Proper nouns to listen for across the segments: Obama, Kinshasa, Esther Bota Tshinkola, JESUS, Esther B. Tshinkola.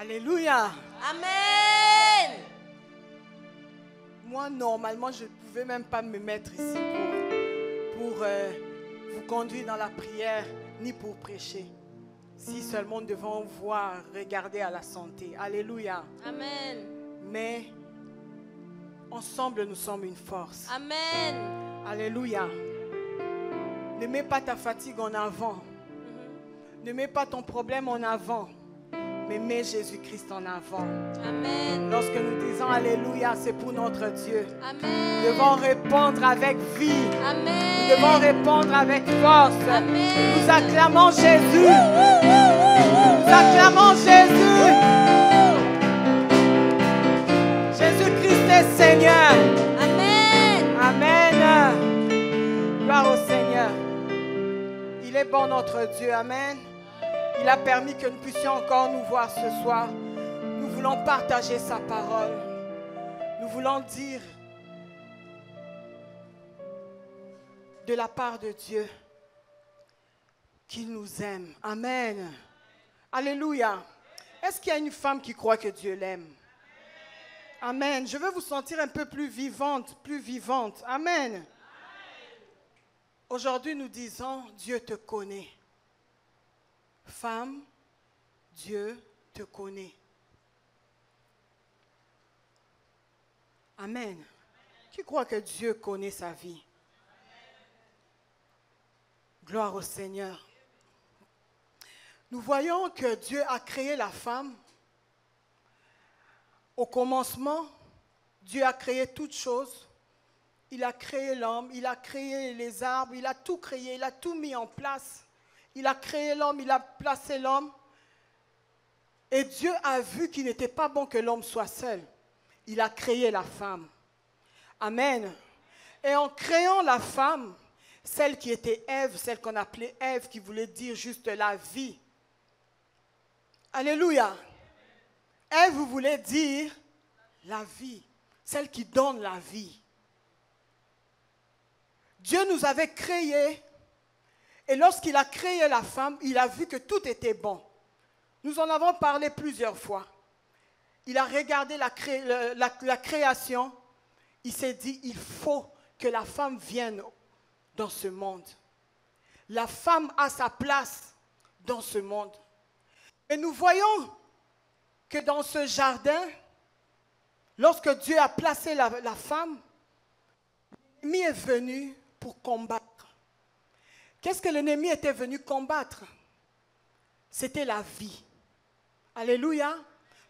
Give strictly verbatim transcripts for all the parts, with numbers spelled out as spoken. Alléluia. Amen. Moi, normalement, je ne pouvais même pas me mettre ici pour, pour euh, vous conduire dans la prière, ni pour prêcher. Si seulement devant voir, regarder à la santé. Alléluia. Amen. Mais ensemble, nous sommes une force. Amen. Alléluia. Ne mets pas ta fatigue en avant. Mm-hmm. Ne mets pas ton problème en avant. Mais mets Jésus-Christ en avant. Amen. Lorsque nous disons Alléluia, c'est pour notre Dieu. Amen. Nous devons répondre avec vie. Amen. Nous devons répondre avec force. Amen. Nous acclamons Jésus. Nous acclamons Jésus. Jésus-Christ est Seigneur. Amen. Amen. Gloire au Seigneur. Il est bon notre Dieu. Amen. Il a permis que nous puissions encore nous voir ce soir. Nous voulons partager sa parole. Nous voulons dire de la part de Dieu qu'il nous aime. Amen. Alléluia. Est-ce qu'il y a une femme qui croit que Dieu l'aime? Amen. Je veux vous sentir un peu plus vivante, plus vivante. Amen. Aujourd'hui, nous disons, Dieu te connaît. Femme, Dieu te connaît. Amen. Amen. Qui croit que Dieu connaît sa vie? Amen. Gloire au Seigneur. Nous voyons que Dieu a créé la femme. Au commencement, Dieu a créé toutes choses. Il a créé l'homme, il a créé les arbres, il a tout créé, il a tout mis en place. Il a créé l'homme, il a placé l'homme. Et Dieu a vu qu'il n'était pas bon que l'homme soit seul. Il a créé la femme. Amen. Et en créant la femme, celle qui était Ève, celle qu'on appelait Ève, qui voulait dire juste la vie. Alléluia. Ève voulait dire la vie, celle qui donne la vie. Dieu nous avait créés. Et lorsqu'il a créé la femme, il a vu que tout était bon. Nous en avons parlé plusieurs fois. Il a regardé la, cré... la, la création. Il s'est dit, il faut que la femme vienne dans ce monde. La femme a sa place dans ce monde. Et nous voyons que dans ce jardin, lorsque Dieu a placé la, la femme, l'ennemi est venu pour combattre. Qu'est-ce que l'ennemi était venu combattre? C'était la vie. Alléluia.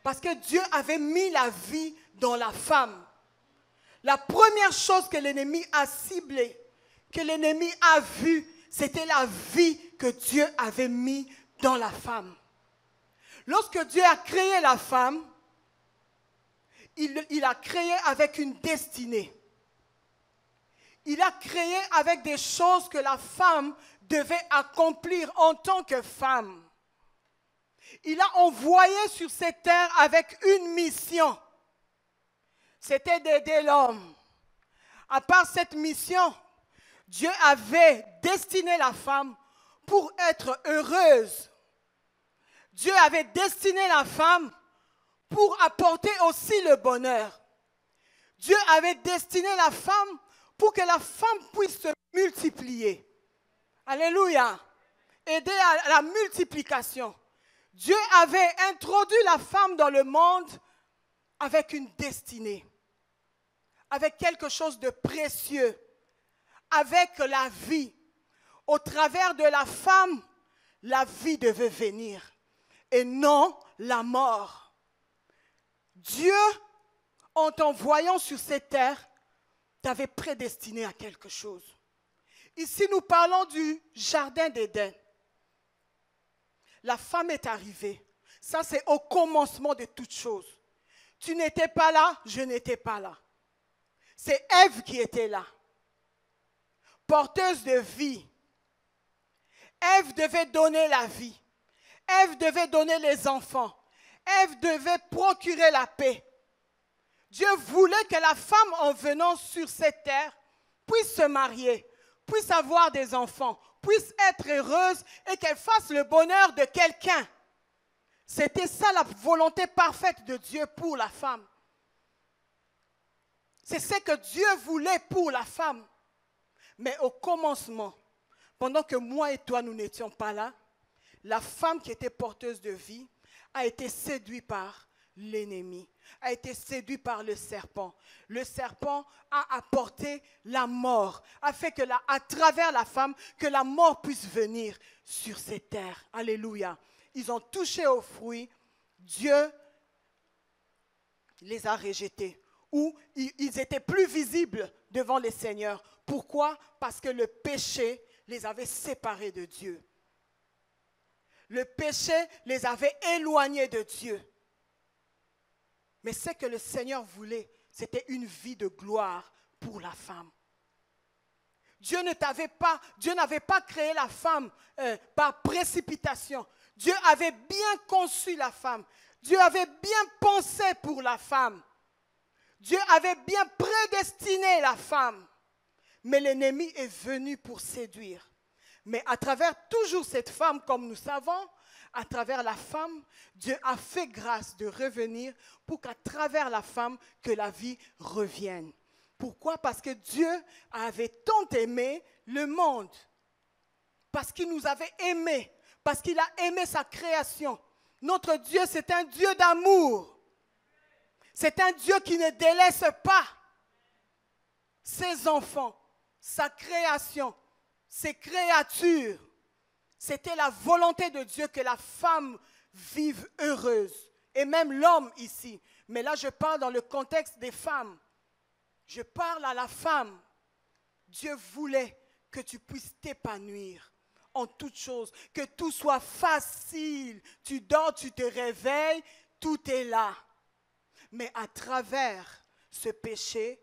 Parce que Dieu avait mis la vie dans la femme. La première chose que l'ennemi a ciblée, que l'ennemi a vue, c'était la vie que Dieu avait mis dans la femme. Lorsque Dieu a créé la femme, il, il a créé avec une destinée. Il a créé avec des choses que la femme devait accomplir en tant que femme. Il a envoyé sur cette terre avec une mission. C'était d'aider l'homme. À part cette mission, Dieu avait destiné la femme pour être heureuse. Dieu avait destiné la femme pour apporter aussi le bonheur. Dieu avait destiné la femme pour que la femme puisse se multiplier. Alléluia. Aider à la multiplication. Dieu avait introduit la femme dans le monde avec une destinée, avec quelque chose de précieux, avec la vie. Au travers de la femme, la vie devait venir et non la mort. Dieu, en t'envoyant sur ces terres, t'avais prédestiné à quelque chose. Ici, nous parlons du jardin d'Éden. La femme est arrivée. Ça, c'est au commencement de toutes choses. Tu n'étais pas là, je n'étais pas là. C'est Ève qui était là. Porteuse de vie. Ève devait donner la vie. Ève devait donner les enfants. Ève devait procurer la paix. Dieu voulait que la femme, en venant sur cette terre, puisse se marier, puisse avoir des enfants, puisse être heureuse et qu'elle fasse le bonheur de quelqu'un. C'était ça la volonté parfaite de Dieu pour la femme. C'est ce que Dieu voulait pour la femme. Mais au commencement, pendant que moi et toi, nous n'étions pas là, la femme qui était porteuse de vie a été séduite par l'ennemi, a été séduite par le serpent. Le serpent a apporté la mort, a fait que la, à travers la femme, que la mort puisse venir sur ces terres. Alléluia. Ils ont touché aux fruits, Dieu les a rejetés. Ou ils étaient plus visibles devant les seigneurs. Pourquoi? Parce que le péché les avait séparés de Dieu. Le péché les avait éloignés de Dieu. Mais ce que le Seigneur voulait, c'était une vie de gloire pour la femme. Dieu ne t'avait pas, Dieu n'avait pas créé la femme euh, par précipitation. Dieu avait bien conçu la femme. Dieu avait bien pensé pour la femme. Dieu avait bien prédestiné la femme. Mais l'ennemi est venu pour séduire. Mais à travers toujours cette femme, comme nous savons, à travers la femme, Dieu a fait grâce de revenir pour qu'à travers la femme, que la vie revienne. Pourquoi? Parce que Dieu avait tant aimé le monde. Parce qu'il nous avait aimés. Parce qu'il a aimé sa création. Notre Dieu, c'est un Dieu d'amour. C'est un Dieu qui ne délaisse pas ses enfants, sa création, ses créatures. C'était la volonté de Dieu que la femme vive heureuse. Et même l'homme ici. Mais là, je parle dans le contexte des femmes. Je parle à la femme. Dieu voulait que tu puisses t'épanouir en toutes choses, que tout soit facile. Tu dors, tu te réveilles, tout est là. Mais à travers ce péché,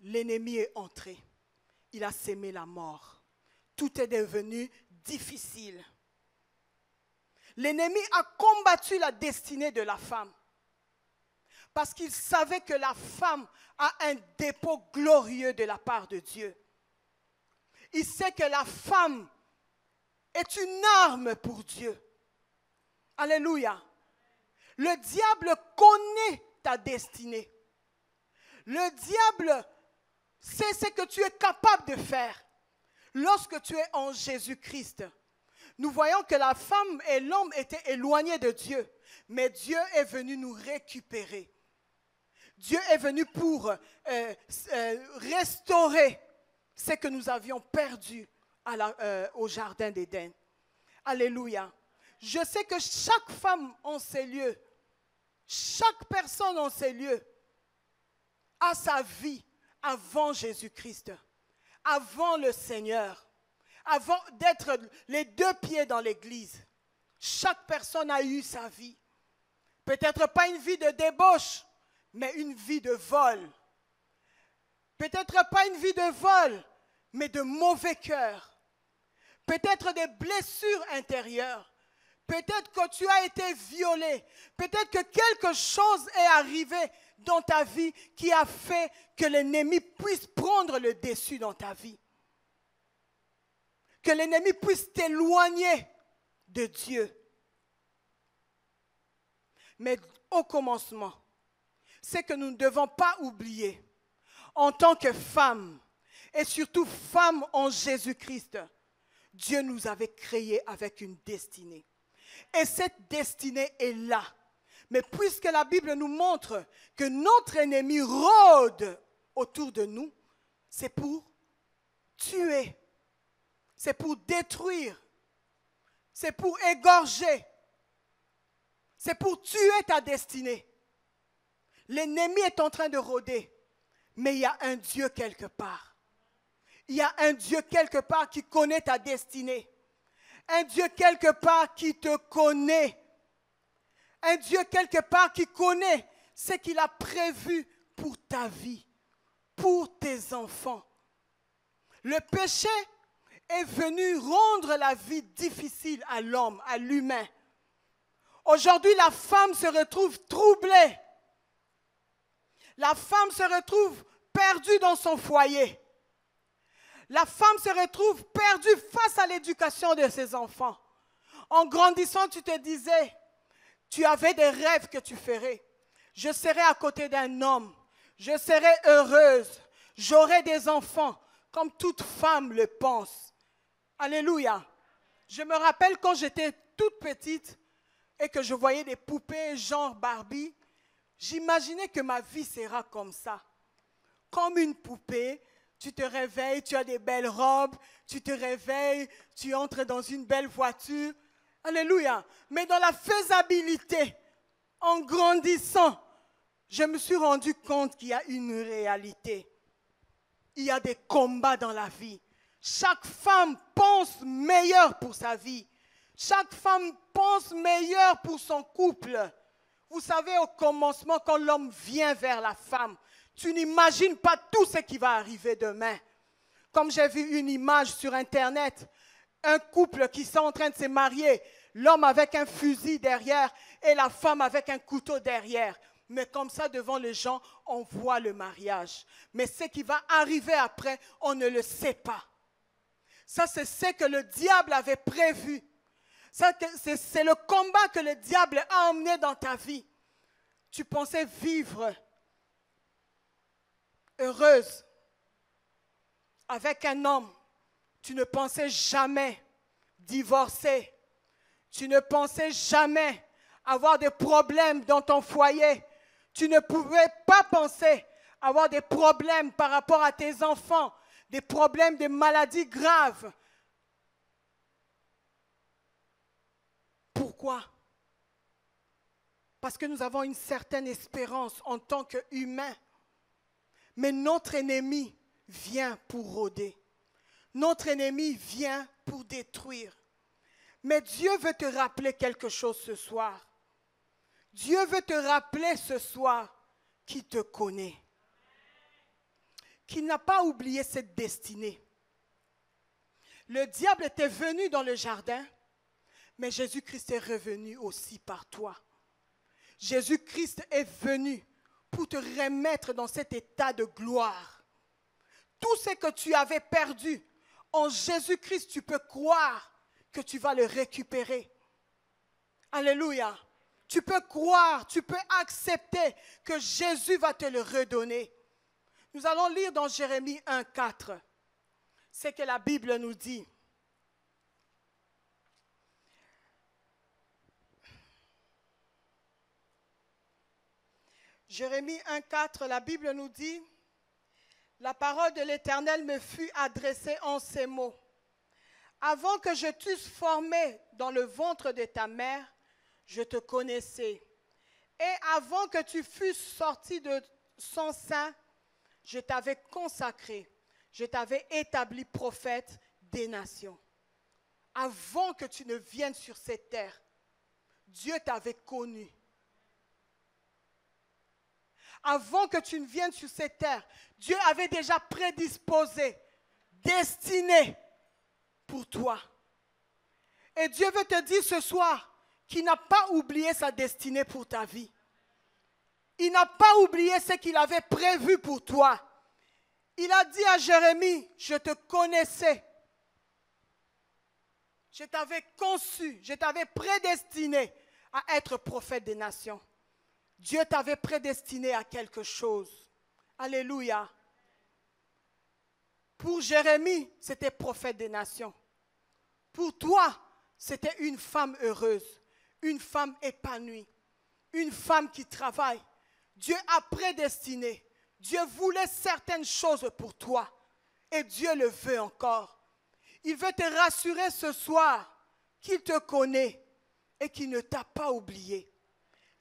l'ennemi est entré. Il a sémé la mort. Tout est devenu difficile. L'ennemi a combattu la destinée de la femme parce qu'il savait que la femme a un dépôt glorieux de la part de Dieu. Il sait que la femme est une arme pour Dieu. Alléluia. Le diable connaît ta destinée. Le diable sait ce que tu es capable de faire lorsque tu es en Jésus-Christ. Nous voyons que la femme et l'homme étaient éloignés de Dieu, mais Dieu est venu nous récupérer. Dieu est venu pour euh, euh, restaurer ce que nous avions perdu à la, euh, au jardin d'Éden. Alléluia. Je sais que chaque femme en ces lieux, chaque personne en ces lieux a sa vie avant Jésus-Christ, avant le Seigneur, avant d'être les deux pieds dans l'Église. Chaque personne a eu sa vie. Peut-être pas une vie de débauche, mais une vie de vol. Peut-être pas une vie de vol, mais de mauvais cœur. Peut-être des blessures intérieures. Peut-être que tu as été violé. Peut-être que quelque chose est arrivé dans ta vie qui a fait que l'ennemi puisse prendre le dessus dans ta vie. Que l'ennemi puisse t'éloigner de Dieu. Mais au commencement, c'est que nous ne devons pas oublier, en tant que femme, et surtout femme en Jésus-Christ, Dieu nous avait créés avec une destinée. Et cette destinée est là. Mais puisque la Bible nous montre que notre ennemi rôde autour de nous, c'est pour tuer, c'est pour détruire, c'est pour égorger, c'est pour tuer ta destinée. L'ennemi est en train de rôder, mais il y a un Dieu quelque part. Il y a un Dieu quelque part qui connaît ta destinée. Un Dieu quelque part qui te connaît. Un Dieu quelque part qui connaît ce qu'il a prévu pour ta vie, pour tes enfants. Le péché est venu rendre la vie difficile à l'homme, à l'humain. Aujourd'hui, la femme se retrouve troublée. La femme se retrouve perdue dans son foyer. La femme se retrouve perdue face à l'éducation de ses enfants. En grandissant, tu te disais, tu avais des rêves que tu ferais. Je serai à côté d'un homme, je serai heureuse, j'aurai des enfants, comme toute femme le pense. Alléluia. Je me rappelle quand j'étais toute petite et que je voyais des poupées genre Barbie, j'imaginais que ma vie sera comme ça. Comme une poupée, tu te réveilles, tu as des belles robes, tu te réveilles, tu entres dans une belle voiture. Alléluia. Mais dans la faisabilité, en grandissant, je me suis rendu compte qu'il y a une réalité. Il y a des combats dans la vie. Chaque femme pense meilleur pour sa vie. Chaque femme pense meilleur pour son couple. Vous savez, au commencement, quand l'homme vient vers la femme, tu n'imagines pas tout ce qui va arriver demain. Comme j'ai vu une image sur Internet, un couple qui sont en train de se marier, l'homme avec un fusil derrière et la femme avec un couteau derrière. Mais comme ça, devant les gens, on voit le mariage. Mais ce qui va arriver après, on ne le sait pas. Ça, c'est ce que le diable avait prévu. Ça, c'est le combat que le diable a emmené dans ta vie. Tu pensais vivre heureuse avec un homme. Tu ne pensais jamais divorcer. Tu ne pensais jamais avoir des problèmes dans ton foyer. Tu ne pouvais pas penser avoir des problèmes par rapport à tes enfants, des problèmes de maladies graves. Pourquoi? Parce que nous avons une certaine espérance en tant qu'humains. Mais notre ennemi vient pour rôder. Notre ennemi vient pour détruire. Mais Dieu veut te rappeler quelque chose ce soir. Dieu veut te rappeler ce soir qui te connaît, qui n'a pas oublié cette destinée. Le diable était venu dans le jardin, mais Jésus-Christ est revenu aussi par toi. Jésus-Christ est venu pour te remettre dans cet état de gloire. Tout ce que tu avais perdu, en Jésus-Christ, tu peux croire que tu vas le récupérer. Alléluia. Tu peux croire, tu peux accepter que Jésus va te le redonner. Nous allons lire dans Jérémie un, quatre, ce que la Bible nous dit. Jérémie un, quatre, la Bible nous dit, « La parole de l'Éternel me fut adressée en ces mots. Avant que je t'eusse formé dans le ventre de ta mère, je te connaissais. Et avant que tu fusses sorti de son sein, je t'avais consacré, je t'avais établi prophète des nations. » Avant que tu ne viennes sur cette terre, Dieu t'avait connu. Avant que tu ne viennes sur cette terre, Dieu avait déjà prédisposé, destiné pour toi. Et Dieu veut te dire ce soir qu'il n'a pas oublié sa destinée pour ta vie. Il n'a pas oublié ce qu'il avait prévu pour toi. Il a dit à Jérémie, je te connaissais. Je t'avais conçu, je t'avais prédestiné à être prophète des nations. Dieu t'avait prédestiné à quelque chose. Alléluia. Pour Jérémie, c'était prophète des nations. Pour toi, c'était une femme heureuse, une femme épanouie, une femme qui travaille. Dieu a prédestiné. Dieu voulait certaines choses pour toi et Dieu le veut encore. Il veut te rassurer ce soir qu'il te connaît et qu'il ne t'a pas oublié,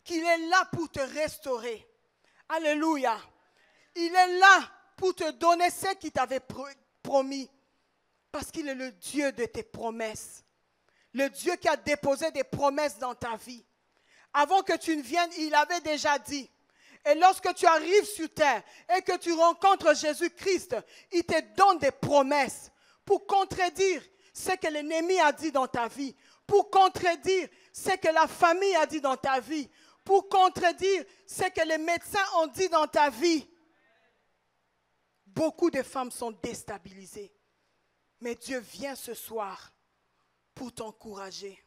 qu'il est là pour te restaurer. Alléluia. Il est là pour te donner ce qu'il t'avait promis, parce qu'il est le Dieu de tes promesses. Le Dieu qui a déposé des promesses dans ta vie. Avant que tu ne viennes, il avait déjà dit. Et lorsque tu arrives sur terre et que tu rencontres Jésus-Christ, il te donne des promesses pour contredire ce que l'ennemi a dit dans ta vie, pour contredire ce que la famille a dit dans ta vie, pour contredire ce que les médecins ont dit dans ta vie. Beaucoup de femmes sont déstabilisées. Mais Dieu vient ce soir pour t'encourager.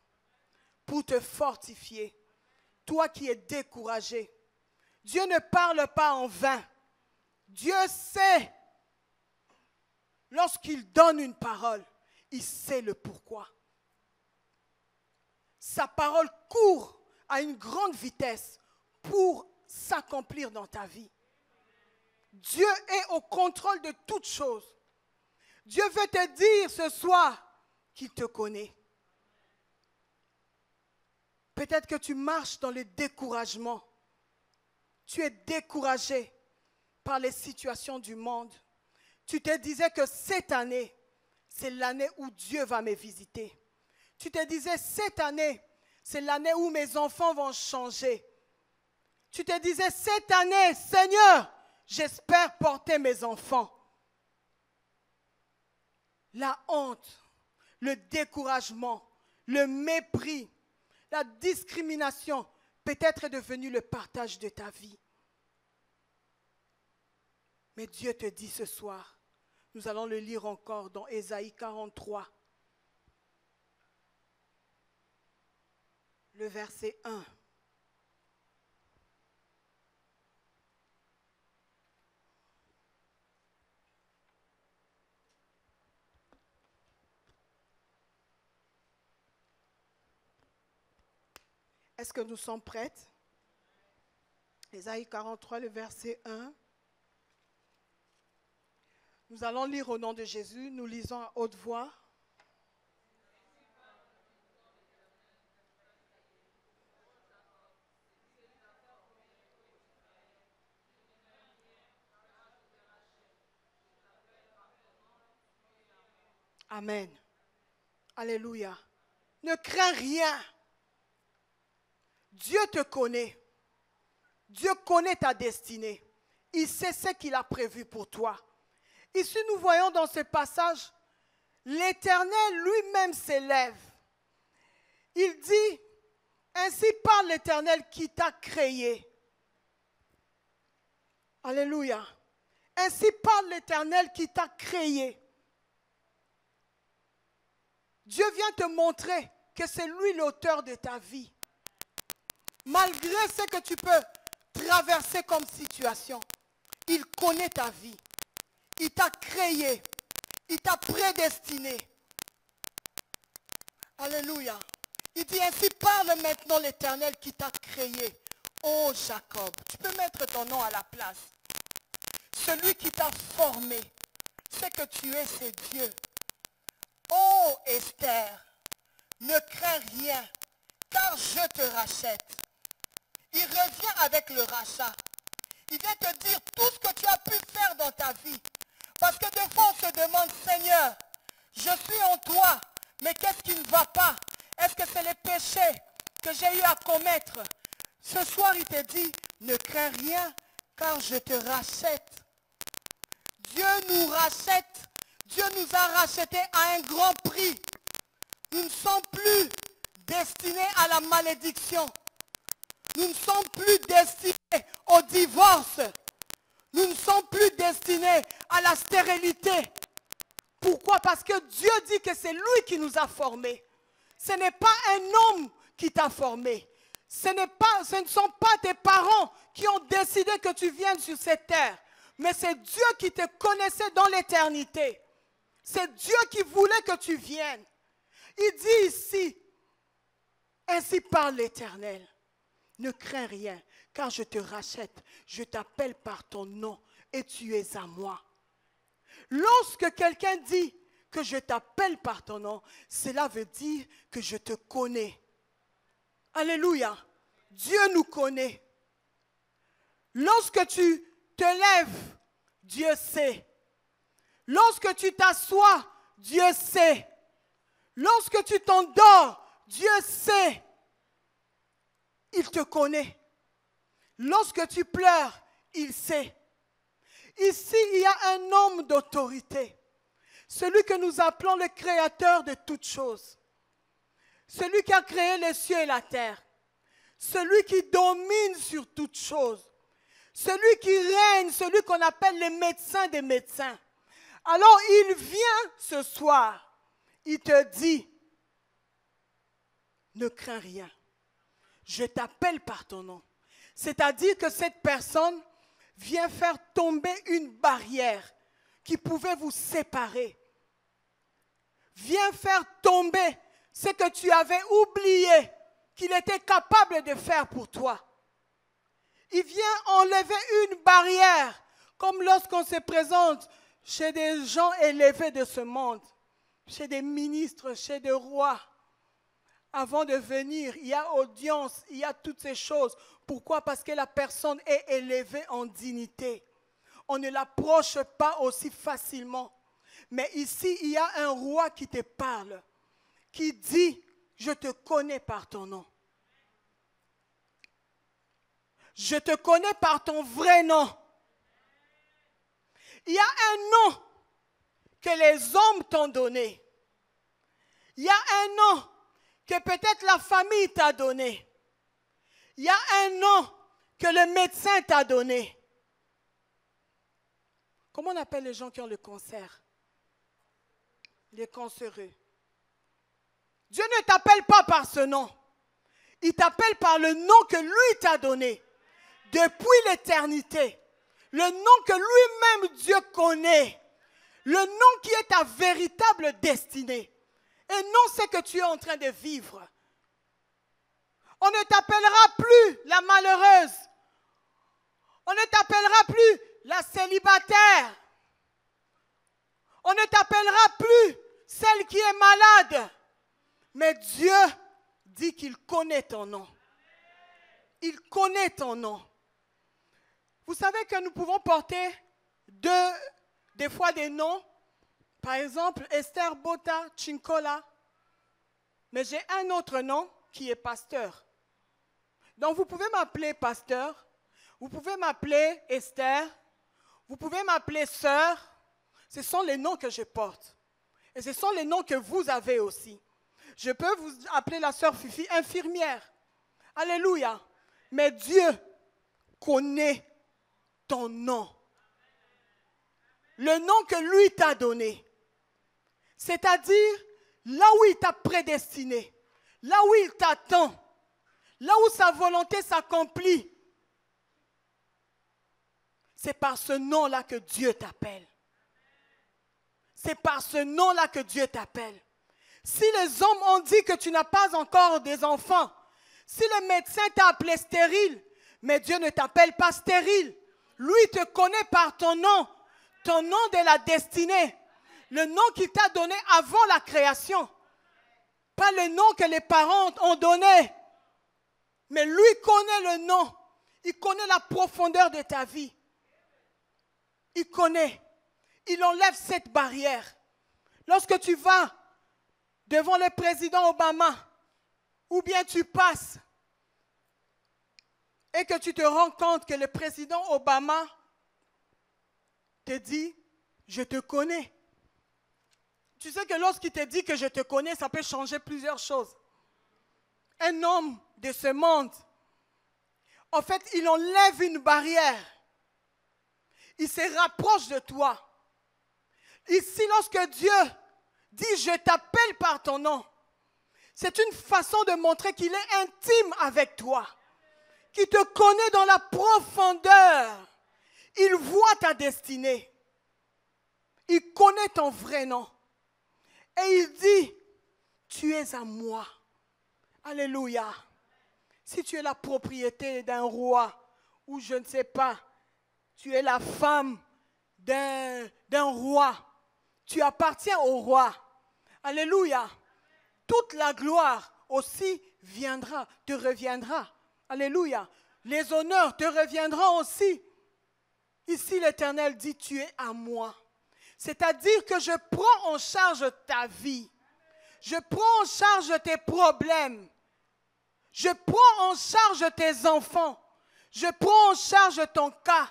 pour te fortifier. Toi qui es découragé, Dieu ne parle pas en vain. Dieu sait, lorsqu'il donne une parole, il sait le pourquoi. Sa parole court à une grande vitesse pour s'accomplir dans ta vie. Dieu est au contrôle de toutes choses. Dieu veut te dire ce soir qu'il te connaît. Peut-être que tu marches dans le découragement. Tu es découragé par les situations du monde. Tu te disais que cette année, c'est l'année où Dieu va me visiter. Tu te disais, cette année, c'est l'année où mes enfants vont changer. Tu te disais, cette année, Seigneur, j'espère porter mes enfants. La honte, le découragement, le mépris, la discrimination, peut-être est devenu le partage de ta vie. Mais Dieu te dit ce soir, nous allons le lire encore dans Ésaïe quarante-trois, le verset un. Est-ce que nous sommes prêtes? Ésaïe quarante-trois, le verset un. Nous allons lire au nom de Jésus, nous lisons à haute voix. Amen. Alléluia. Ne crains rien. Dieu te connaît. Dieu connaît ta destinée. Il sait ce qu'il a prévu pour toi. Ici, nous voyons dans ce passage, l'Éternel lui-même s'élève. Il dit, ainsi parle l'Éternel qui t'a créé. Alléluia. Ainsi parle l'Éternel qui t'a créé. Dieu vient te montrer que c'est lui l'auteur de ta vie. Malgré ce que tu peux traverser comme situation, il connaît ta vie. Il t'a créé. Il t'a prédestiné. Alléluia. Il dit ainsi, parle maintenant l'Éternel qui t'a créé. Oh Jacob, tu peux mettre ton nom à la place. Celui qui t'a formé, ce que tu es, c'est Dieu. Oh Esther, ne crains rien, car je te rachète. Il revient avec le rachat. Il vient te dire tout ce que tu as pu faire dans ta vie. Parce que des fois, on se demande, Seigneur, je suis en toi, mais qu'est-ce qui ne va pas? Est-ce que c'est les péchés que j'ai eu à commettre? Ce soir, il te dit, ne crains rien, car je te rachète. Dieu nous rachète. Dieu nous a rachetés à un grand prix. Nous ne sommes plus destinés à la malédiction. Nous ne sommes plus destinés au divorce. Nous ne sommes plus destinés à la stérilité. Pourquoi? Parce que Dieu dit que c'est lui qui nous a formés. Ce n'est pas un homme qui t'a formé. Ce n'est pas, ce ne sont pas tes parents qui ont décidé que tu viennes sur cette terre. Mais c'est Dieu qui te connaissait dans l'éternité. C'est Dieu qui voulait que tu viennes. Il dit ici, ainsi parle l'Éternel. Ne crains rien, car je te rachète, je t'appelle par ton nom et tu es à moi. Lorsque quelqu'un dit que je t'appelle par ton nom, cela veut dire que je te connais. Alléluia, Dieu nous connaît. Lorsque tu te lèves, Dieu sait. Lorsque tu t'assois, Dieu sait. Lorsque tu t'endors, Dieu sait. Il te connaît. Lorsque tu pleures, il sait. Ici, il y a un homme d'autorité. Celui que nous appelons le créateur de toutes choses. Celui qui a créé les cieux et la terre. Celui qui domine sur toutes choses. Celui qui règne, celui qu'on appelle le médecin des médecins. Alors, il vient ce soir. Il te dit, ne crains rien. Je t'appelle par ton nom. C'est-à-dire que cette personne vient faire tomber une barrière qui pouvait vous séparer. Viens faire tomber ce que tu avais oublié qu'il était capable de faire pour toi. Il vient enlever une barrière, comme lorsqu'on se présente chez des gens élevés de ce monde, chez des ministres, chez des rois. Avant de venir, il y a audience, il y a toutes ces choses. Pourquoi? Parce que la personne est élevée en dignité. On ne l'approche pas aussi facilement. Mais ici, il y a un roi qui te parle, qui dit, je te connais par ton nom. Je te connais par ton vrai nom. Il y a un nom que les hommes t'ont donné. Il y a un nom que peut-être la famille t'a donné. Il y a un nom que le médecin t'a donné. Comment on appelle les gens qui ont le cancer? Les cancéreux. Dieu ne t'appelle pas par ce nom. Il t'appelle par le nom que lui t'a donné. Depuis l'éternité. Le nom que lui-même Dieu connaît. Le nom qui est ta véritable destinée. Et non ce que tu es en train de vivre. On ne t'appellera plus la malheureuse. On ne t'appellera plus la célibataire. On ne t'appellera plus celle qui est malade. Mais Dieu dit qu'il connaît ton nom. Il connaît ton nom. Vous savez que nous pouvons porter deux, des fois des noms. Par exemple, Esther Bota Tshinkola. Mais j'ai un autre nom qui est pasteur. Donc vous pouvez m'appeler pasteur. Vous pouvez m'appeler Esther. Vous pouvez m'appeler sœur. Ce sont les noms que je porte. Et ce sont les noms que vous avez aussi. Je peux vous appeler la sœur Fifi infirmière. Alléluia. Mais Dieu connaît ton nom. Le nom que lui t'a donné. C'est-à-dire là où il t'a prédestiné. Là où il t'attend. Là où sa volonté s'accomplit. C'est par ce nom-là que Dieu t'appelle. C'est par ce nom-là que Dieu t'appelle. Si les hommes ont dit que tu n'as pas encore des enfants, si le médecin t'a appelé stérile, mais Dieu ne t'appelle pas stérile. Lui te connaît par ton nom, ton nom de la destinée, le nom qu'il t'a donné avant la création. Pas le nom que les parents ont donné, mais lui connaît le nom. Il connaît la profondeur de ta vie. Il connaît. Il enlève cette barrière. Lorsque tu vas devant le président Obama, ou bien tu passes et que tu te rends compte que le président Obama te dit, je te connais. Tu sais que lorsqu'il te dit que je te connais, ça peut changer plusieurs choses. Un homme de ce monde, en fait, il enlève une barrière. Il se rapproche de toi. Ici, lorsque Dieu dit « je t'appelle par ton nom », c'est une façon de montrer qu'il est intime avec toi, qu'il te connaît dans la profondeur. Il voit ta destinée. Il connaît ton vrai nom. Et il dit « tu es à moi ». Alléluia. Si tu es la propriété d'un roi ou je ne sais pas, tu es la femme d'un d'un roi. Tu appartiens au roi. Alléluia. Toute la gloire aussi viendra, te reviendra. Alléluia. Les honneurs te reviendront aussi. Ici, l'Éternel dit, tu es à moi. C'est-à-dire que je prends en charge ta vie. Je prends en charge tes problèmes. Je prends en charge tes enfants. Je prends en charge ton cas.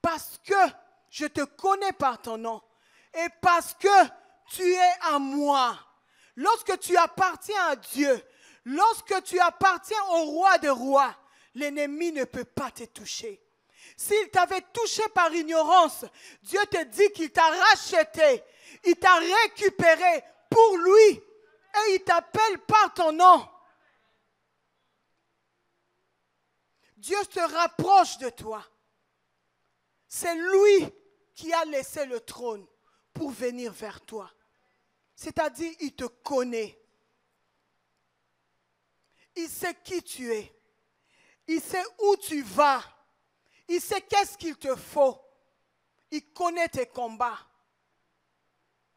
Parce que je te connais par ton nom. Et parce que tu es à moi. Lorsque tu appartiens à Dieu, lorsque tu appartiens au roi des rois, l'ennemi ne peut pas te toucher. S'il t'avait touché par ignorance, Dieu te dit qu'il t'a racheté, il t'a récupéré pour lui et il t'appelle par ton nom. Dieu se rapproche de toi. C'est lui qui a laissé le trône pour venir vers toi. C'est-à-dire, il te connaît. Il sait qui tu es. Il sait où tu vas. Il sait qu'est-ce qu'il te faut. Il connaît tes combats.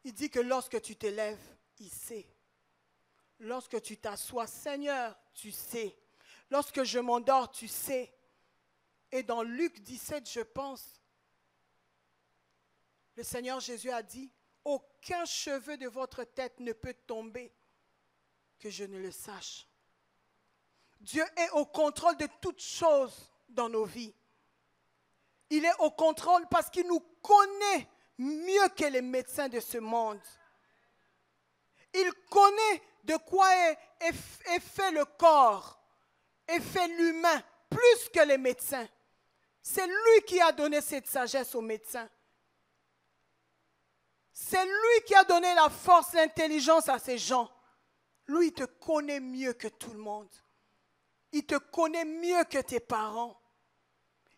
Il dit que lorsque tu te lèves, il sait. Lorsque tu t'assois, Seigneur, tu sais. Lorsque je m'endors, tu sais. Et dans Luc dix-sept, je pense, le Seigneur Jésus a dit, « Aucun cheveu de votre tête ne peut tomber, que je ne le sache. » Dieu est au contrôle de toutes choses dans nos vies. Il est au contrôle parce qu'il nous connaît mieux que les médecins de ce monde. Il connaît de quoi est, est, est fait le corps, est fait l'humain, plus que les médecins. C'est lui qui a donné cette sagesse aux médecins. C'est lui qui a donné la force, l'intelligence à ces gens. Lui, il te connaît mieux que tout le monde. Il te connaît mieux que tes parents.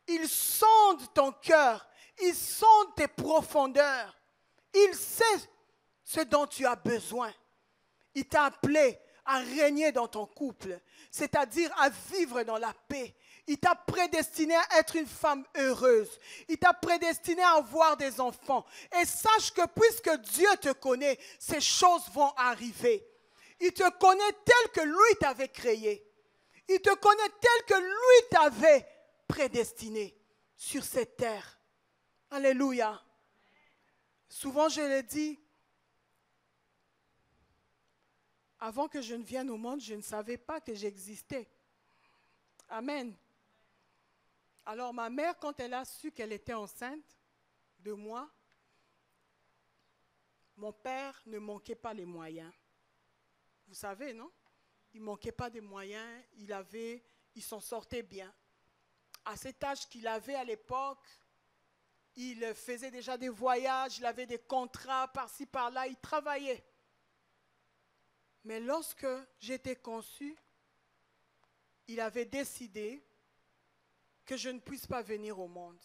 Il sonde ton cœur. Il sonde tes profondeurs. Il sait ce dont tu as besoin. Il t'a appelé à régner dans ton couple, c'est-à-dire à vivre dans la paix. Il t'a prédestiné à être une femme heureuse. Il t'a prédestiné à avoir des enfants. Et sache que puisque Dieu te connaît, ces choses vont arriver. Il te connaît tel que lui t'avait créé. Il te connaît tel que lui t'avait prédestiné sur cette terre. Alléluia. Souvent, je le dis, avant que je ne vienne au monde, je ne savais pas que j'existais. Amen. Alors, ma mère, quand elle a su qu'elle était enceinte de moi, mon père ne manquait pas les moyens. Vous savez, non? Il ne manquait pas de moyens, il avait, il s'en sortait bien. À cet âge qu'il avait à l'époque, il faisait déjà des voyages, il avait des contrats par-ci, par-là, il travaillait. Mais lorsque j'étais conçue, il avait décidé que je ne puisse pas venir au monde.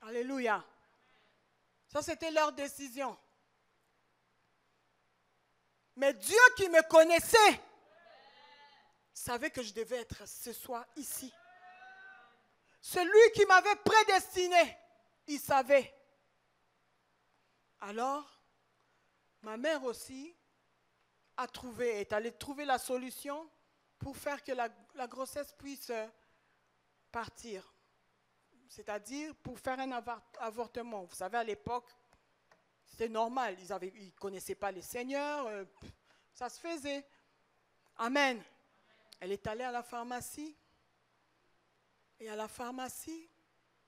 Alléluia. Ça, c'était leur décision. Mais Dieu qui me connaissait, savait que je devais être ce soir ici. Celui qui m'avait prédestiné, il savait. Alors, ma mère aussi a trouvé, est allée trouver la solution pour faire que la, la grossesse puisse partir. C'est-à-dire pour faire un avortement. Vous savez, à l'époque, c'était normal. Ils avaient, ils connaissaient pas les seigneurs. Euh, ça se faisait. Amen. Elle est allée à la pharmacie, et à la pharmacie,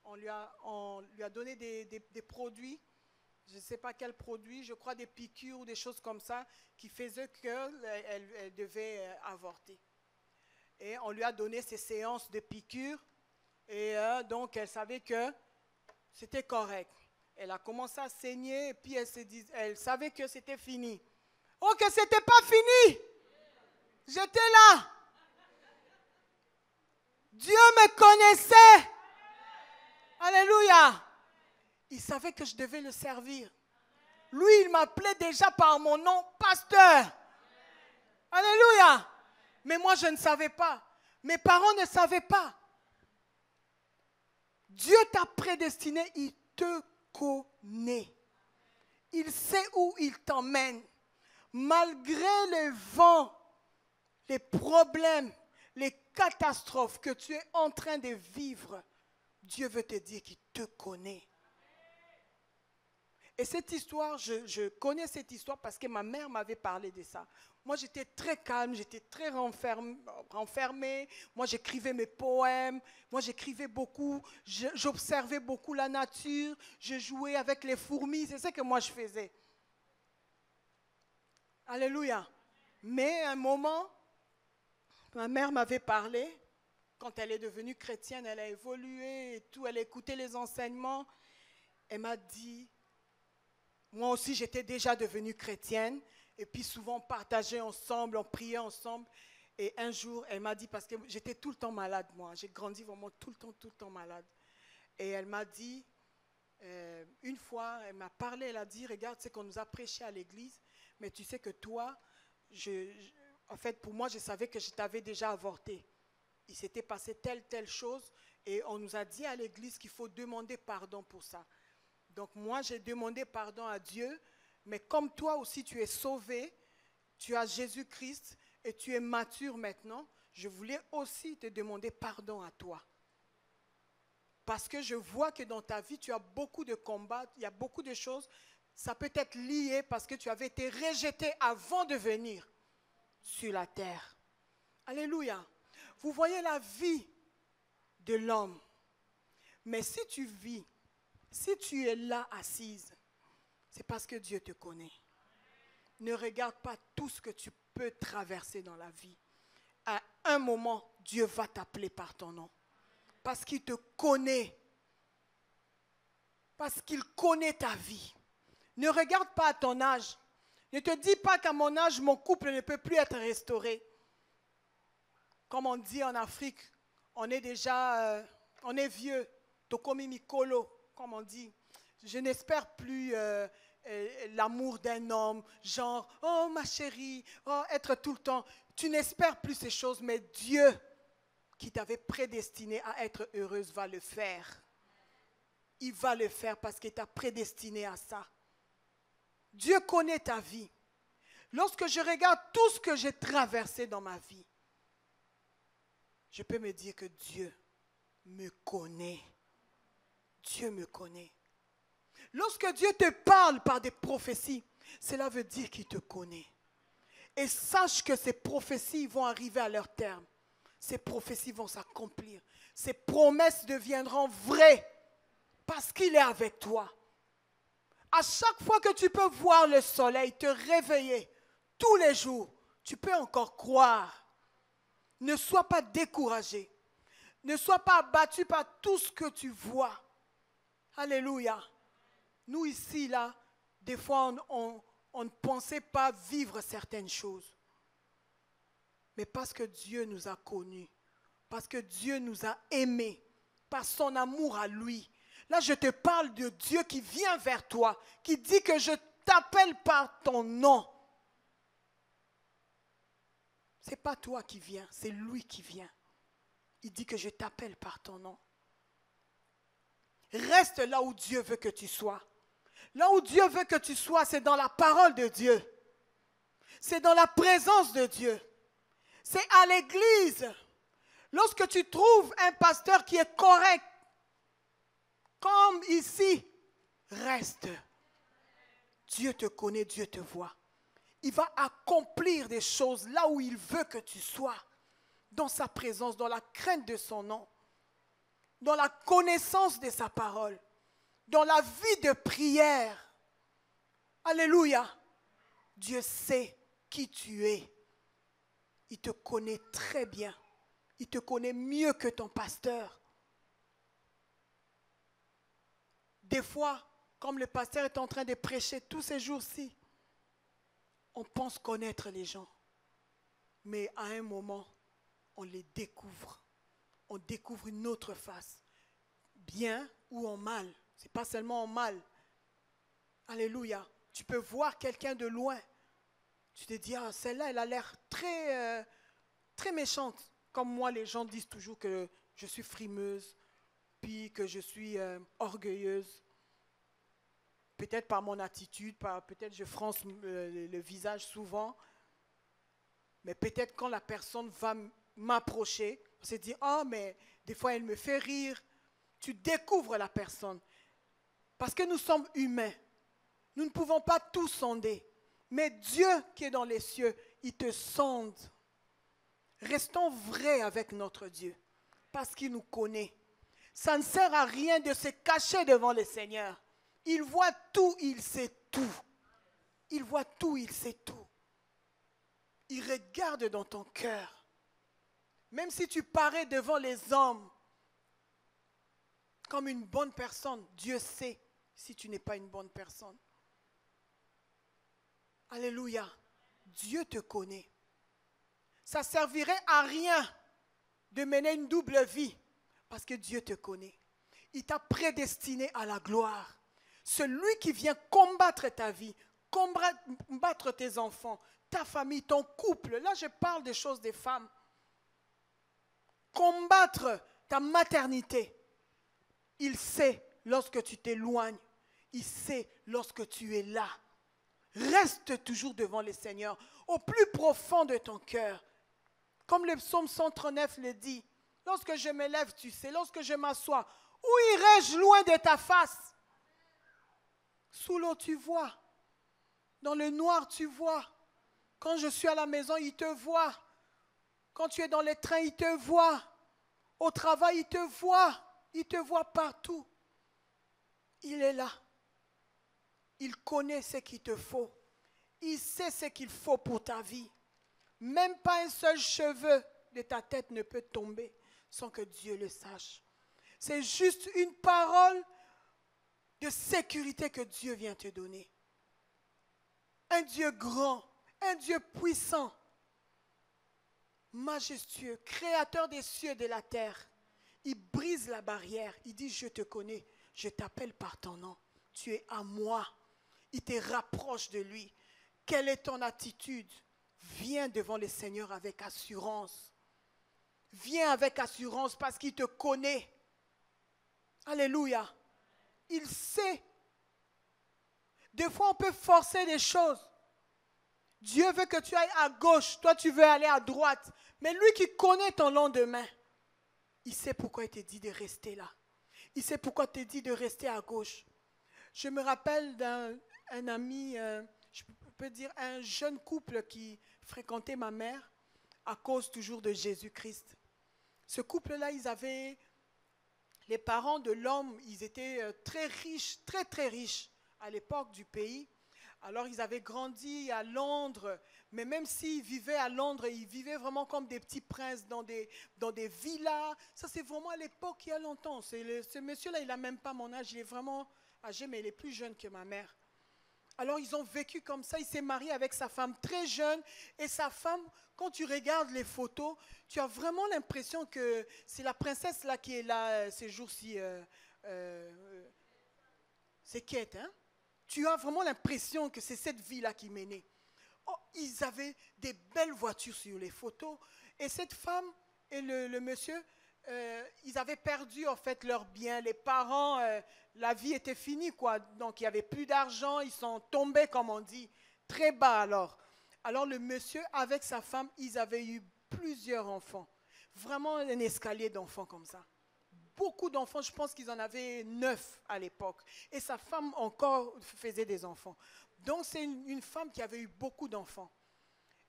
on lui a, on lui a donné des, des, des produits, je ne sais pas quels produits, je crois des piqûres ou des choses comme ça, qui faisaient qu'elle elle, elle devait avorter. Et on lui a donné ces séances de piqûres, et euh, donc elle savait que c'était correct. Elle a commencé à saigner, et puis elle, se dis, elle savait que c'était fini. Oh, que ce n'était pas fini! J'étais là! Dieu me connaissait. Alléluia. Il savait que je devais le servir. Lui, il m'appelait déjà par mon nom, pasteur. Alléluia. Mais moi, je ne savais pas. Mes parents ne savaient pas. Dieu t'a prédestiné, il te connaît. Il sait où il t'emmène. Malgré les vents, les problèmes, les catastrophes que tu es en train de vivre, Dieu veut te dire qu'il te connaît. Et cette histoire, je, je connais cette histoire parce que ma mère m'avait parlé de ça. Moi, j'étais très calme, j'étais très renferme, renfermée. Moi, j'écrivais mes poèmes. Moi, j'écrivais beaucoup. J'observais beaucoup la nature. Je jouais avec les fourmis. C'est ce que moi, je faisais. Alléluia. Mais à un moment, ma mère m'avait parlé, quand elle est devenue chrétienne, elle a évolué et tout, elle écoutait les enseignements. Elle m'a dit, moi aussi j'étais déjà devenue chrétienne, et puis souvent on partageait ensemble, on priait ensemble. Et un jour, elle m'a dit, parce que j'étais tout le temps malade, moi. J'ai grandi vraiment tout le temps, tout le temps malade. Et elle m'a dit, euh, une fois, elle m'a parlé, elle a dit, regarde, c'est qu'on nous a prêché à l'église, mais tu sais que toi, je, je, en fait, pour moi, je savais que je t'avais déjà avorté. Il s'était passé telle, telle chose, et on nous a dit à l'église qu'il faut demander pardon pour ça. Donc moi, j'ai demandé pardon à Dieu, mais comme toi aussi, tu es sauvé, tu as Jésus-Christ, et tu es mature maintenant, je voulais aussi te demander pardon à toi. Parce que je vois que dans ta vie, tu as beaucoup de combats, il y a beaucoup de choses. Ça peut être lié parce que tu avais été rejeté avant de venir sur la terre. Alléluia. Vous voyez la vie de l'homme. Mais si tu vis, si tu es là assise, c'est parce que Dieu te connaît. Ne regarde pas tout ce que tu peux traverser dans la vie. À un moment, Dieu va t'appeler par ton nom. Parce qu'il te connaît. Parce qu'il connaît ta vie. Ne regarde pas à ton âge. Ne te dis pas qu'à mon âge, mon couple ne peut plus être restauré. Comme on dit en Afrique, on est déjà, euh, on est vieux. Tokomi mikolo, comme on dit. Je n'espère plus euh, euh, l'amour d'un homme, genre, oh ma chérie, oh être tout le temps. Tu n'espères plus ces choses, mais Dieu qui t'avait prédestiné à être heureuse, va le faire. Il va le faire parce qu'il t'a prédestiné à ça. Dieu connaît ta vie. Lorsque je regarde tout ce que j'ai traversé dans ma vie, je peux me dire que Dieu me connaît. Dieu me connaît. Lorsque Dieu te parle par des prophéties, cela veut dire qu'il te connaît. Et sache que ces prophéties vont arriver à leur terme. Ces prophéties vont s'accomplir. Ces promesses deviendront vraies parce qu'il est avec toi. À chaque fois que tu peux voir le soleil te réveiller, tous les jours, tu peux encore croire. Ne sois pas découragé. Ne sois pas abattu par tout ce que tu vois. Alléluia. Nous ici, là, des fois, on, on, on ne pensait pas vivre certaines choses. Mais parce que Dieu nous a connus, parce que Dieu nous a aimés, par son amour à lui. Là, je te parle de Dieu qui vient vers toi, qui dit que je t'appelle par ton nom. Ce n'est pas toi qui viens, c'est lui qui vient. Il dit que je t'appelle par ton nom. Reste là où Dieu veut que tu sois. Là où Dieu veut que tu sois, c'est dans la parole de Dieu. C'est dans la présence de Dieu. C'est à l'église. Lorsque tu trouves un pasteur qui est correct, comme ici, reste. Dieu te connaît, Dieu te voit. Il va accomplir des choses là où il veut que tu sois. Dans sa présence, dans la crainte de son nom. Dans la connaissance de sa parole. Dans la vie de prière. Alléluia. Dieu sait qui tu es. Il te connaît très bien. Il te connaît mieux que ton pasteur. Des fois, comme le pasteur est en train de prêcher tous ces jours-ci, on pense connaître les gens. Mais à un moment, on les découvre. On découvre une autre face. Bien ou en mal. Ce n'est pas seulement en mal. Alléluia. Tu peux voir quelqu'un de loin. Tu te dis, ah, celle-là, elle a l'air très, euh, très méchante. Comme moi, les gens disent toujours que je suis frimeuse, puis que je suis euh, orgueilleuse. Peut-être par mon attitude, peut-être je fronce euh, le visage souvent. Mais peut-être quand la personne va m'approcher, on se dit, oh, mais des fois, elle me fait rire. Tu découvres la personne. Parce que nous sommes humains. Nous ne pouvons pas tout sonder. Mais Dieu qui est dans les cieux, il te sonde. Restons vrais avec notre Dieu, parce qu'il nous connaît. Ça ne sert à rien de se cacher devant le Seigneur. Il voit tout, il sait tout. Il voit tout, il sait tout. Il regarde dans ton cœur. Même si tu parais devant les hommes comme une bonne personne, Dieu sait si tu n'es pas une bonne personne. Alléluia. Dieu te connaît. ça servirait à rien de mener une double vie parce que Dieu te connaît. Il t'a prédestiné à la gloire. Celui qui vient combattre ta vie, combattre tes enfants, ta famille, ton couple. Là, je parle des choses des femmes. Combattre ta maternité. Il sait lorsque tu t'éloignes. Il sait lorsque tu es là. Reste toujours devant le Seigneur, au plus profond de ton cœur. Comme le psaume cent trente-neuf le dit, lorsque je me lève, tu sais, lorsque je m'assois, où irai-je loin de ta face? Sous l'eau, tu vois. Dans le noir, tu vois. Quand je suis à la maison, il te voit. Quand tu es dans les trains, il te voit. Au travail, il te voit. Il te voit partout. Il est là. Il connaît ce qu'il te faut. Il sait ce qu'il faut pour ta vie. Même pas un seul cheveu de ta tête ne peut tomber sans que Dieu le sache. C'est juste une parole de sécurité que Dieu vient te donner. Un Dieu grand, un Dieu puissant, majestueux, créateur des cieux et de la terre. Il brise la barrière. Il dit, je te connais, je t'appelle par ton nom. Tu es à moi. Il te rapproche de lui. Quelle est ton attitude? Viens devant le Seigneur avec assurance. Viens avec assurance parce qu'il te connaît. Alléluia. Il sait. Des fois, on peut forcer les choses. Dieu veut que tu ailles à gauche. Toi, tu veux aller à droite. Mais lui qui connaît ton lendemain, il sait pourquoi il te dit de rester là. Il sait pourquoi il te dit de rester à gauche. Je me rappelle d'un ami, euh, je peux dire un jeune couple qui fréquentait ma mère à cause toujours de Jésus-Christ. Ce couple-là, ils avaient... Les parents de l'homme, ils étaient très riches, très très riches à l'époque du pays. Alors ils avaient grandi à Londres, mais même s'ils vivaient à Londres, ils vivaient vraiment comme des petits princes dans des, dans des villas. Ça c'est vraiment à l'époque il y a longtemps. Le, ce monsieur-là, il n'a même pas mon âge, il est vraiment âgé, mais il est plus jeune que ma mère. Alors ils ont vécu comme ça, il s'est marié avec sa femme très jeune et sa femme, quand tu regardes les photos, tu as vraiment l'impression que c'est la princesse là qui est là euh, ces jours-ci, euh, euh, c'est Kate, hein? Tu as vraiment l'impression que c'est cette vie-là qui menait. Oh, ils avaient des belles voitures sur les photos et cette femme et le, le monsieur, euh, ils avaient perdu en fait leurs biens, les parents... Euh, La vie était finie, quoi. Donc, il n'y avait plus d'argent. Ils sont tombés, comme on dit, très bas alors. Alors, le monsieur, avec sa femme, ils avaient eu plusieurs enfants. Vraiment un escalier d'enfants comme ça. Beaucoup d'enfants, je pense qu'ils en avaient neuf à l'époque. Et sa femme encore faisait des enfants. Donc, c'est une, une femme qui avait eu beaucoup d'enfants.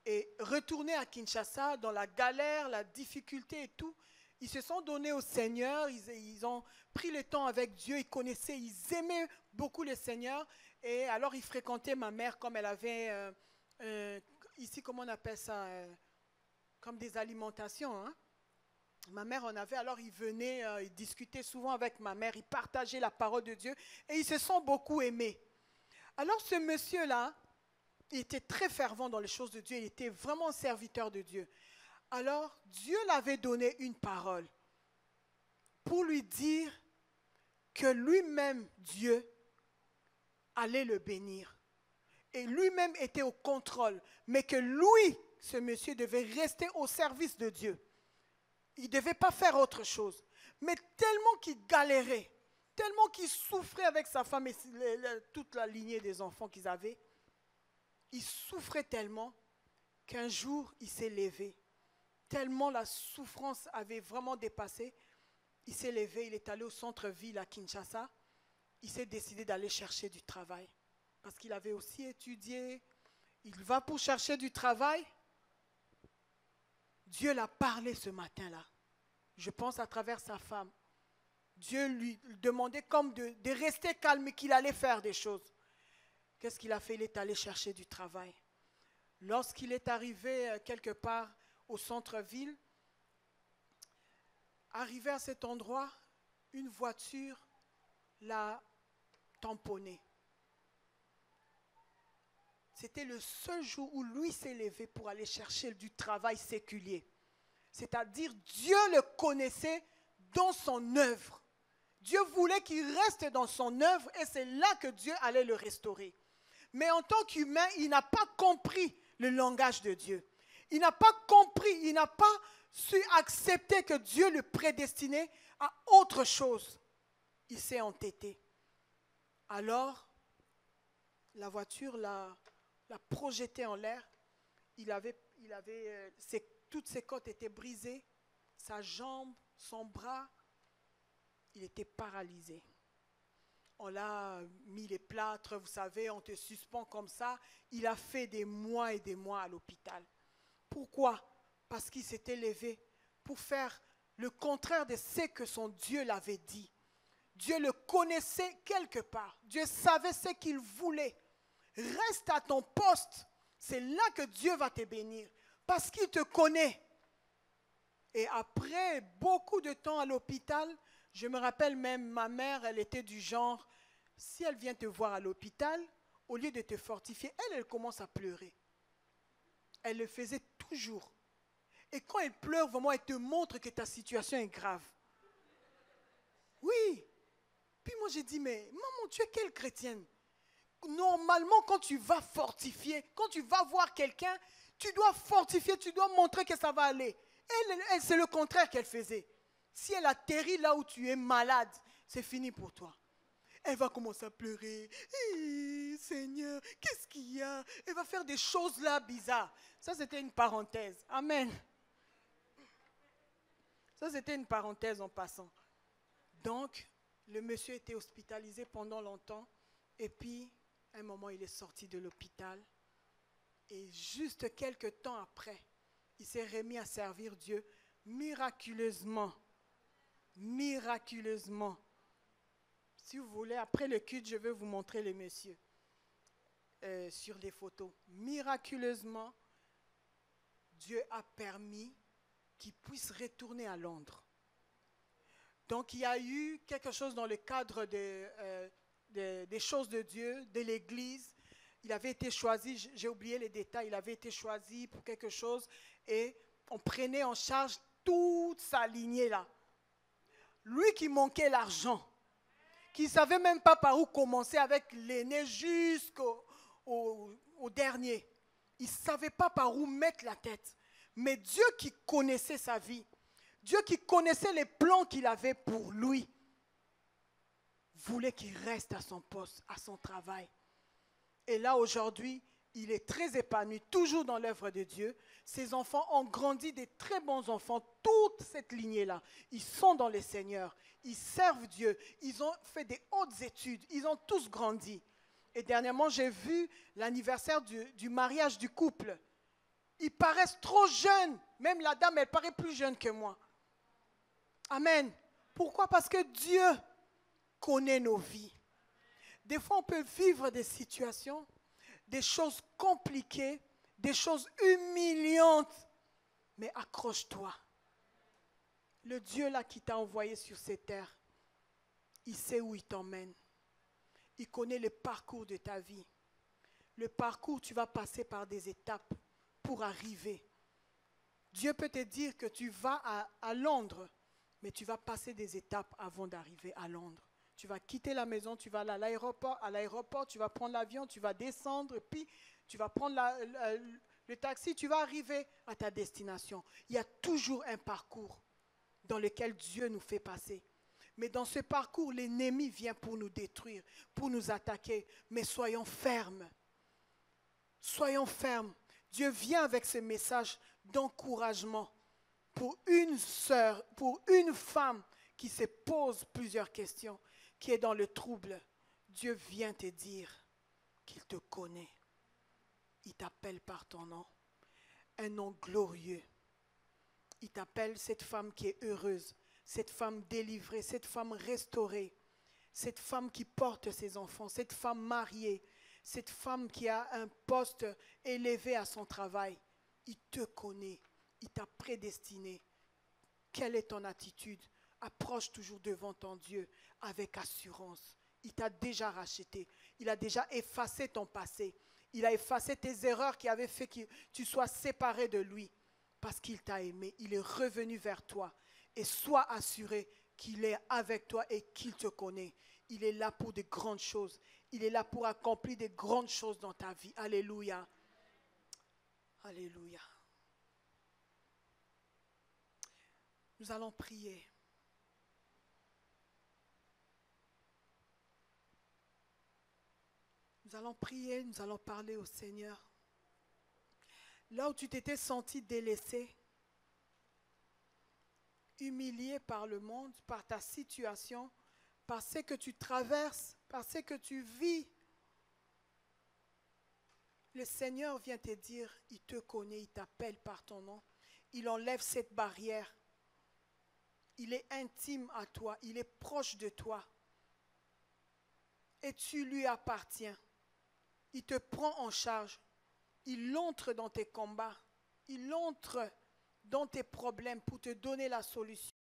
Et retournée à Kinshasa, dans la galère, la difficulté et tout, ils se sont donnés au Seigneur, ils, ils ont pris le temps avec Dieu, ils connaissaient, ils aimaient beaucoup le Seigneur. Et alors, ils fréquentaient ma mère comme elle avait, euh, euh, ici, comment on appelle ça, euh, comme des alimentations. Hein? Ma mère en avait, alors ils venaient, euh, ils discutaient souvent avec ma mère, ils partageaient la parole de Dieu et ils se sont beaucoup aimés. Alors, ce monsieur-là, il était très fervent dans les choses de Dieu, il était vraiment serviteur de Dieu. Alors, Dieu l'avait donné une parole pour lui dire que lui-même, Dieu, allait le bénir. Et lui-même était au contrôle, mais que lui, ce monsieur, devait rester au service de Dieu. Il ne devait pas faire autre chose. Mais tellement qu'il galérait, tellement qu'il souffrait avec sa femme et toute la lignée des enfants qu'ils avaient, il souffrait tellement qu'un jour, il s'est levé. Tellement la souffrance avait vraiment dépassé, il s'est levé, il est allé au centre-ville à Kinshasa, il s'est décidé d'aller chercher du travail. Parce qu'il avait aussi étudié, il va pour chercher du travail. Dieu l'a parlé ce matin-là, je pense à travers sa femme. Dieu lui demandait comme de, de rester calme et qu'il allait faire des choses. Qu'est-ce qu'il a fait? Il est allé chercher du travail. Lorsqu'il est arrivé quelque part, au centre-ville, arrivé à cet endroit, une voiture l'a tamponné. C'était le seul jour où lui s'est levé pour aller chercher du travail séculier. C'est-à-dire, Dieu le connaissait dans son œuvre. Dieu voulait qu'il reste dans son œuvre et c'est là que Dieu allait le restaurer. Mais en tant qu'humain, il n'a pas compris le langage de Dieu. Il n'a pas compris, il n'a pas su accepter que Dieu le prédestinait à autre chose. Il s'est entêté. Alors, la voiture l'a, l'a projetée en l'air. Il avait, il avait, ses, toutes ses côtes étaient brisées, sa jambe, son bras. Il était paralysé. On l'a mis les plâtres, vous savez, on te suspend comme ça. Il a fait des mois et des mois à l'hôpital. Pourquoi? Parce qu'il s'était levé pour faire le contraire de ce que son Dieu l'avait dit. Dieu le connaissait quelque part. Dieu savait ce qu'il voulait. Reste à ton poste. C'est là que Dieu va te bénir parce qu'il te connaît. Et après beaucoup de temps à l'hôpital, je me rappelle même, ma mère, elle était du genre, si elle vient te voir à l'hôpital, au lieu de te fortifier, elle, elle commence à pleurer. Elle le faisait toujours. Et quand elle pleure, vraiment, elle te montre que ta situation est grave. Oui. Puis moi, j'ai dit, mais maman, tu es quelle chrétienne? Normalement, quand tu vas fortifier, quand tu vas voir quelqu'un, tu dois fortifier, tu dois montrer que ça va aller. Elle, elle c'est le contraire qu'elle faisait. Si elle atterrit là où tu es malade, c'est fini pour toi. Elle va commencer à pleurer. Eh, Seigneur, qu'est-ce qu'il y a? Elle va faire des choses là bizarres. Ça, c'était une parenthèse. Amen. Ça, c'était une parenthèse en passant. Donc, le monsieur était hospitalisé pendant longtemps. Et puis, à un moment, il est sorti de l'hôpital. Et juste quelques temps après, il s'est remis à servir Dieu miraculeusement. Miraculeusement. Si vous voulez, après le culte, je vais vous montrer les messieurs euh, sur les photos. Miraculeusement, Dieu a permis qu'il puisse retourner à Londres. Donc, il y a eu quelque chose dans le cadre de, euh, de, des choses de Dieu, de l'Église. Il avait été choisi, j'ai oublié les détails, il avait été choisi pour quelque chose et on prenait en charge toute sa lignée là. Lui qui manquait l'argent, qui ne savait même pas par où commencer avec l'aîné jusqu'au au, au dernier. Il ne savait pas par où mettre la tête. Mais Dieu qui connaissait sa vie, Dieu qui connaissait les plans qu'il avait pour lui, voulait qu'il reste à son poste, à son travail. Et là, aujourd'hui, il est très épanoui, toujours dans l'œuvre de Dieu. Ses enfants ont grandi, des très bons enfants, toute cette lignée-là. Ils sont dans le Seigneur, ils servent Dieu, ils ont fait des hautes études, ils ont tous grandi. Et dernièrement, j'ai vu l'anniversaire du, du mariage du couple. Ils paraissent trop jeunes, même la dame, elle paraît plus jeune que moi. Amen. Pourquoi? Parce que Dieu connaît nos vies. Des fois, on peut vivre des situations, des choses compliquées, des choses humiliantes. Mais accroche-toi. Le Dieu là qui t'a envoyé sur cette terre, il sait où il t'emmène. Il connaît le parcours de ta vie. Le parcours, tu vas passer par des étapes pour arriver. Dieu peut te dire que tu vas à, à Londres, mais tu vas passer des étapes avant d'arriver à Londres. Tu vas quitter la maison, tu vas aller à l'aéroport, à l'aéroport, tu vas prendre l'avion, tu vas descendre, puis tu vas prendre la, la, le taxi, tu vas arriver à ta destination. Il y a toujours un parcours dans lequel Dieu nous fait passer. Mais dans ce parcours, l'ennemi vient pour nous détruire, pour nous attaquer. Mais soyons fermes. Soyons fermes. Dieu vient avec ce message d'encouragement pour une sœur, pour une femme qui se pose plusieurs questions, qui est dans le trouble. Dieu vient te dire qu'il te connaît. Il t'appelle par ton nom, un nom glorieux. Il t'appelle cette femme qui est heureuse, cette femme délivrée, cette femme restaurée, cette femme qui porte ses enfants, cette femme mariée, cette femme qui a un poste élevé à son travail. Il te connaît, il t'a prédestiné. Quelle est ton attitude? Approche toujours devant ton Dieu avec assurance. Il t'a déjà racheté. Il a déjà effacé ton passé. Il a effacé tes erreurs qui avaient fait que tu sois séparé de lui. Parce qu'il t'a aimé, il est revenu vers toi. Et sois assuré qu'il est avec toi et qu'il te connaît. Il est là pour de grandes choses. Il est là pour accomplir de grandes choses dans ta vie. Alléluia. Alléluia. Nous allons prier. Nous allons prier, nous allons parler au Seigneur. Là où tu t'étais senti délaissé, humilié par le monde, par ta situation, par ce que tu traverses, par ce que tu vis, le Seigneur vient te dire, il te connaît, il t'appelle par ton nom, il enlève cette barrière, il est intime à toi, il est proche de toi et tu lui appartiens. Il te prend en charge. Il entre dans tes combats. Il entre dans tes problèmes pour te donner la solution.